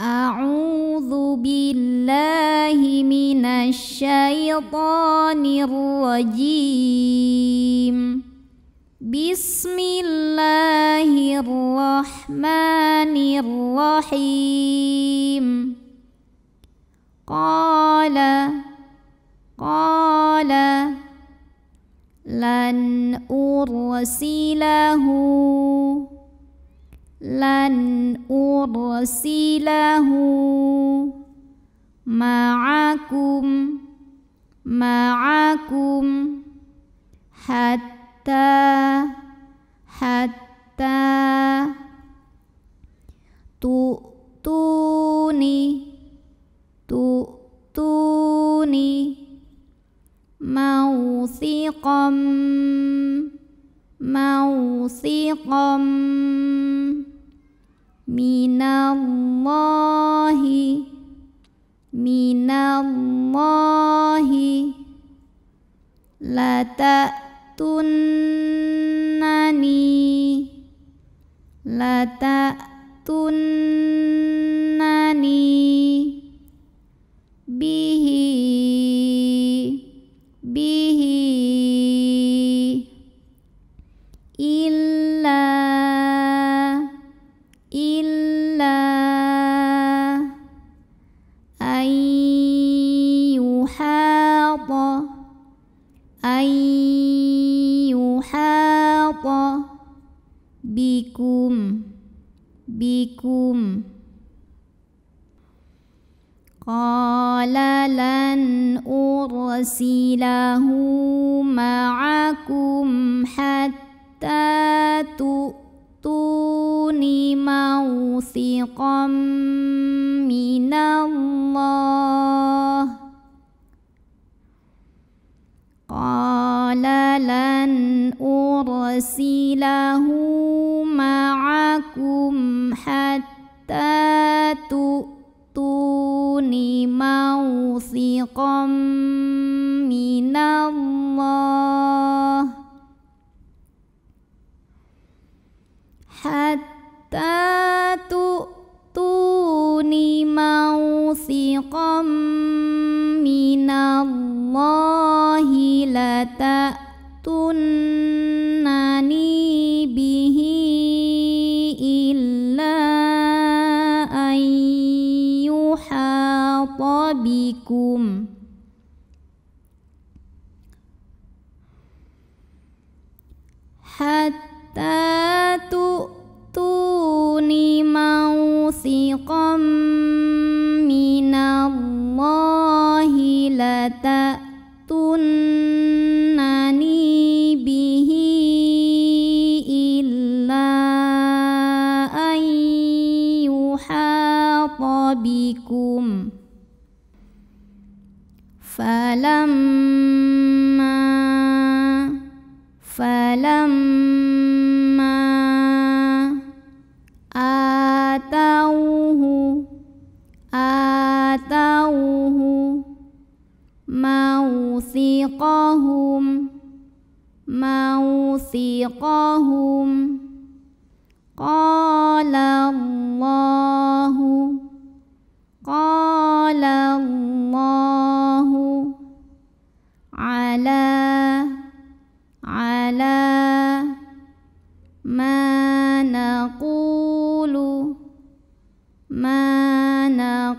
أعوذ بالله من الشيطان الرجيم. بسم الله الرحمن الرحيم. قال لن أرسله معكم حتى تؤتوني موثقا من الله لتأتونني به إلا أن يحاط بكم. قال لن أرسله معكم حتى تؤتون موثقا من الله. قال لن أرسله معكم حتى تؤتون موثقا من الله لتأتونني به إلا أن يحاط بكم. حتى تؤتوني موثقا من الله لتأتونني به إلا أن يحاط بكم. فلما آتوه موثقهم قال الله على ما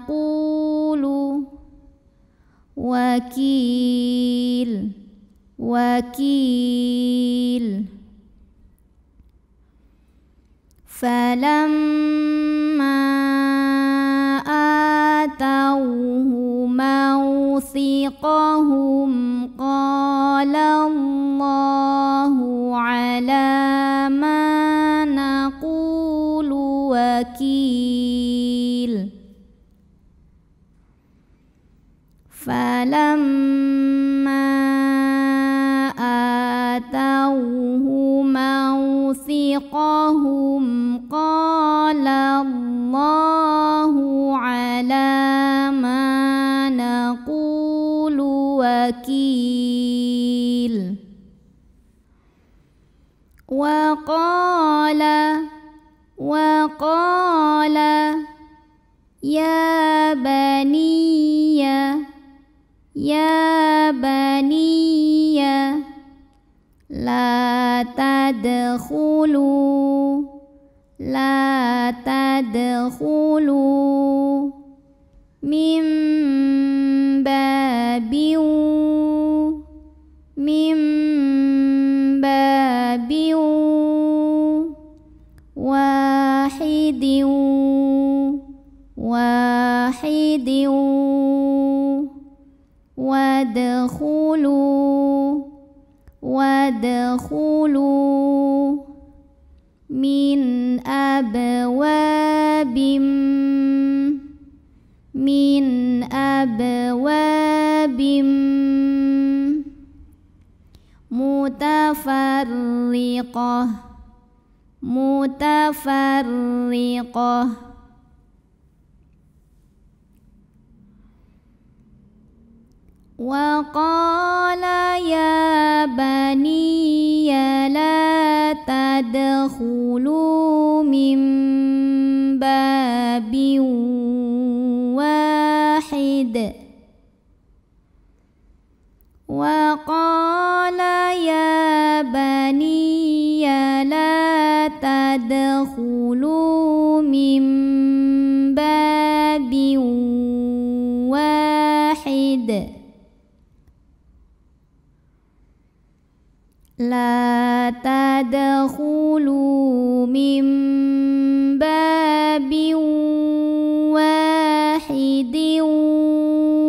نقول وكيل. فلما آتوه موثقهم قال الله على ما نقول وكيل. فلما آتوه موثقهم قال الله على ما نقول وكيل. وقال يا بني لا تدخلوا من باب واحد وادخلوا من أبواب متفرقة وقال يا بني لا تدخلوا من باب واحد وقال يا بني لا تدخلوا من باب واحد لا تدخلوا من باب واحد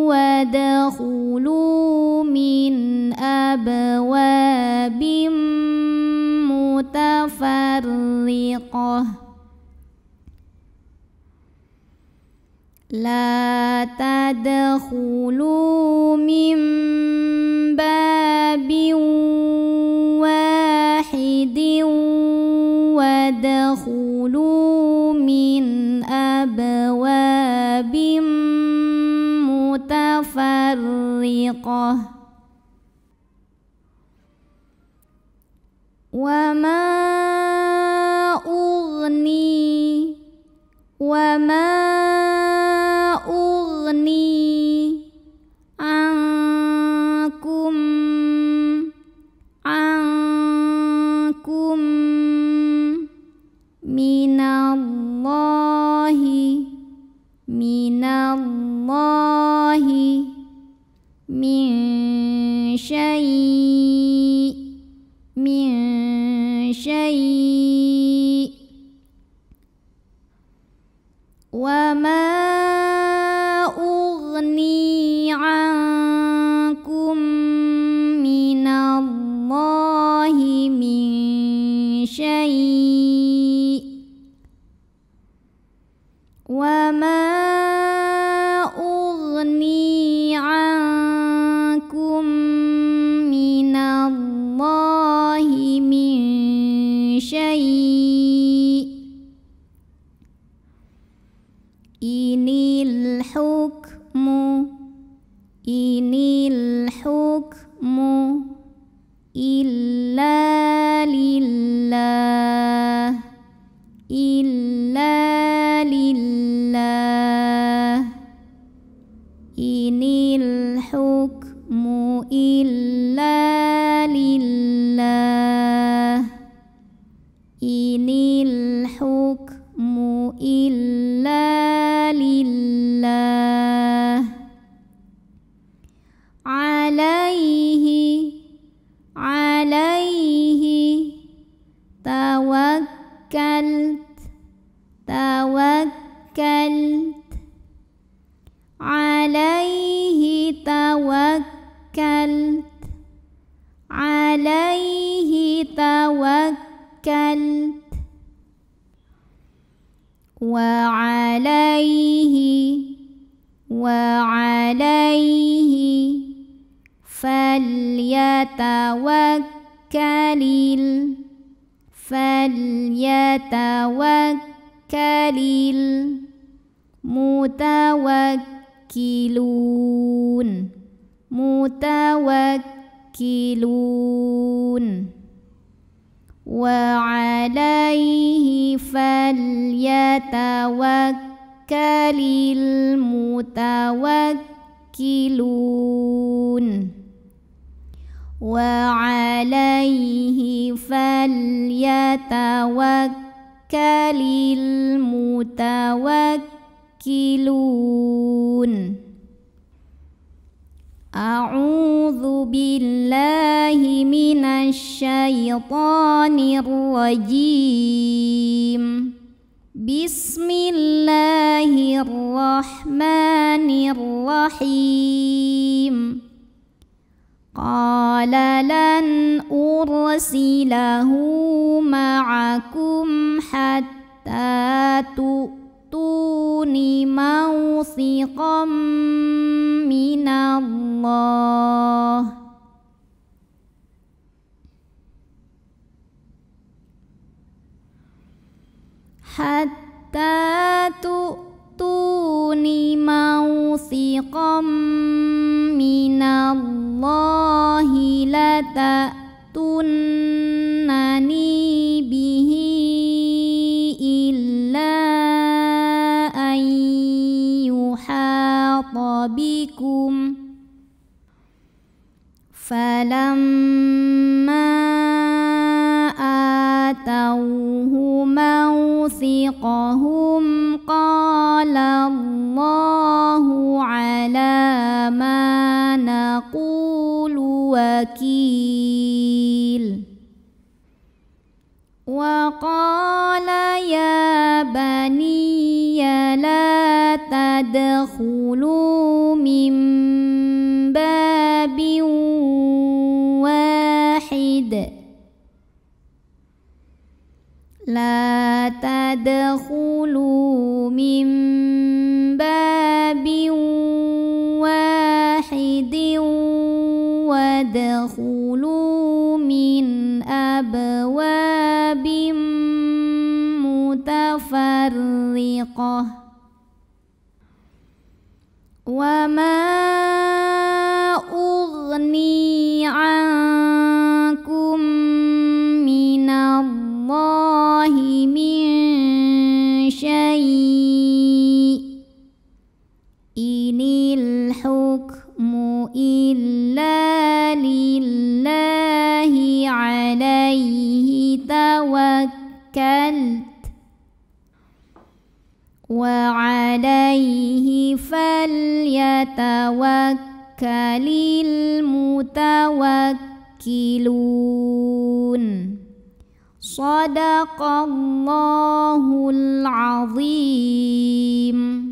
وادخلوا من أبواب متفرقة لا تدخلوا من باب واحد وادخلوا من أبواب متفرقة وما أغني عنكم من الله من شيء وما أغني عنكم من الله من شيء وما أغني عنكم من الله من شيء إن الحكم إلا لله إن الحكم إلا لله إن الحكم إلا لله عليه توكلت عليه توكلت وعليه فليتوكل المتوكلون وعليه فليتوكل يتوكل المتوكلون وعليه فليتوكل المتوكلون. أعوذ بالله من الشيطان الرجيم. بسم الله الرحمن الرحيم. قال لن أرسله معكم حتى تؤتون موثقا من الله حتى تؤتوني موثقا من الله لتأتونني به إلا أن يحاط بكم. فلما آتوه موثقهم قال الله على ما نقول وكيل. وقال يا بني لا تدخلوا من باب واحد وادخلوا من أبواب متفرقة وما أغني عنكم من الله من شيء إن الحكم إلا لله عليه توكلت وعليه فليتوكل المتوكلون. صدق الله العظيم.